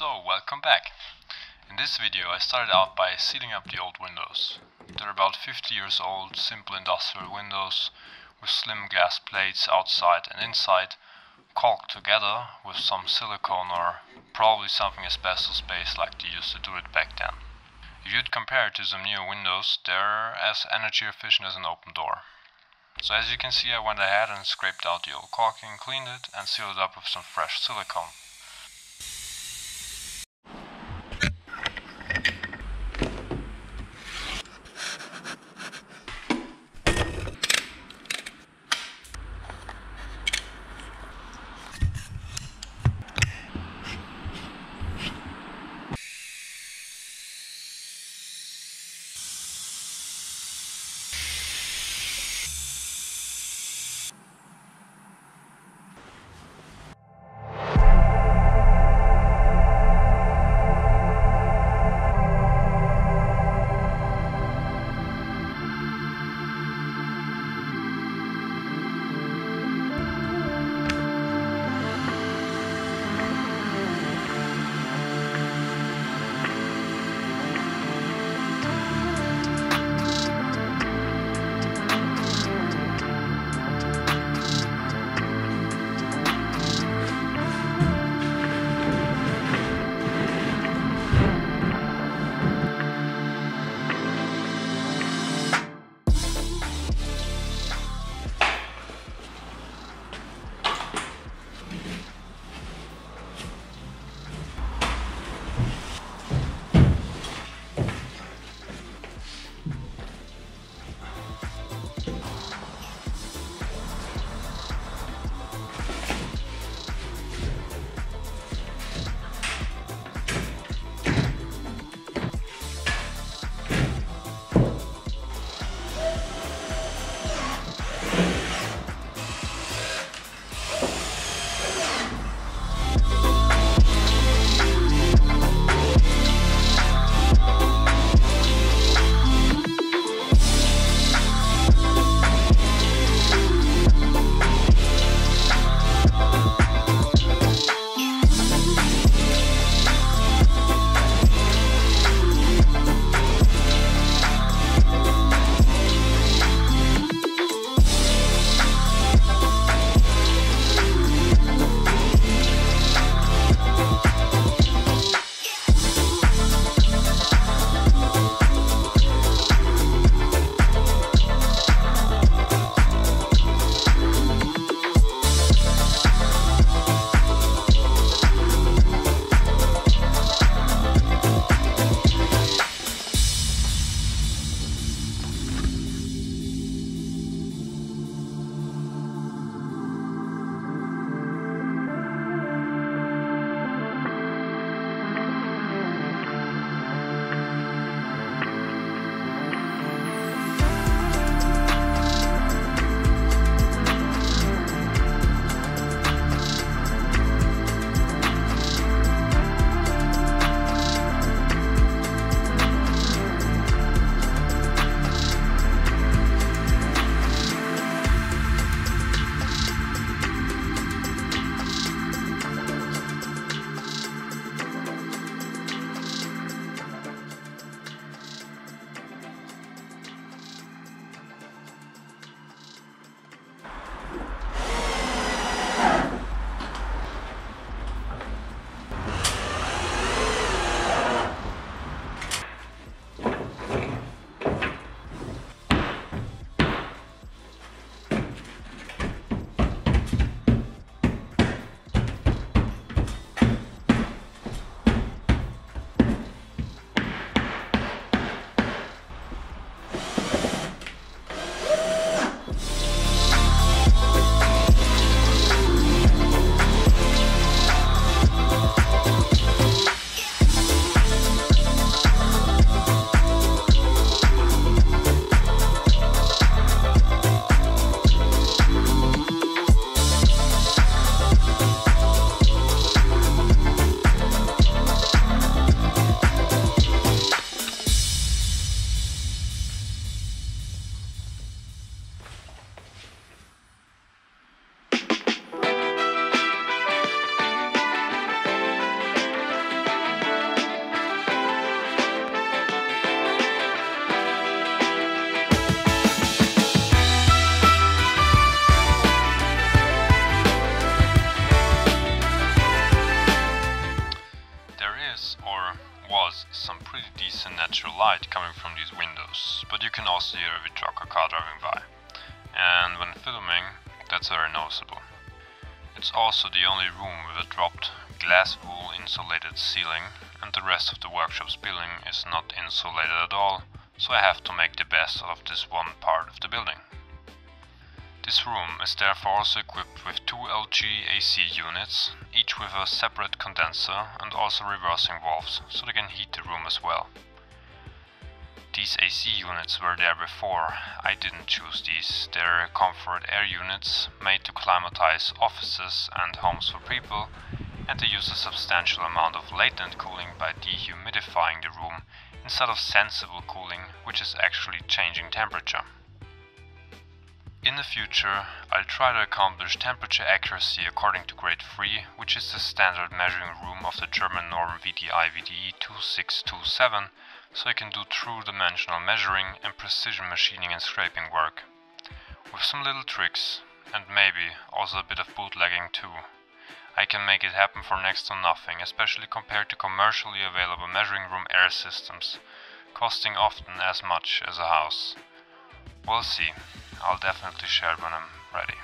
So, welcome back. In this video I started out by sealing up the old windows. They're about 50 years old, simple industrial windows with slim glass plates outside and inside, caulked together with some silicone or probably something asbestos-based like they used to do it back then. If you'd compare it to some new windows, they're as energy efficient as an open door. So as you can see, I went ahead and scraped out the old caulking, cleaned it and sealed it up with some fresh silicone. very noticeable. It's also the only room with a dropped glass wool insulated ceiling, and the rest of the workshop's building is not insulated at all, so I have to make the best out of this one part of the building. This room is therefore also equipped with two LG AC units, each with a separate condenser and also reversing valves, so they can heat the room as well. These AC units were there before. I didn't choose these. They're comfort air units made to climatize offices and homes for people, and they use a substantial amount of latent cooling by dehumidifying the room instead of sensible cooling, which is actually changing temperature. In the future, I'll try to accomplish temperature accuracy according to grade 3, which is the standard measuring room of the German norm VDI/VDE 2627, so I can do true dimensional measuring and precision machining and scraping work. With some little tricks, and maybe also a bit of bootlegging too, I can make it happen for next to nothing, especially compared to commercially available measuring room air systems, costing often as much as a house. We'll see. I'll definitely share when I'm ready.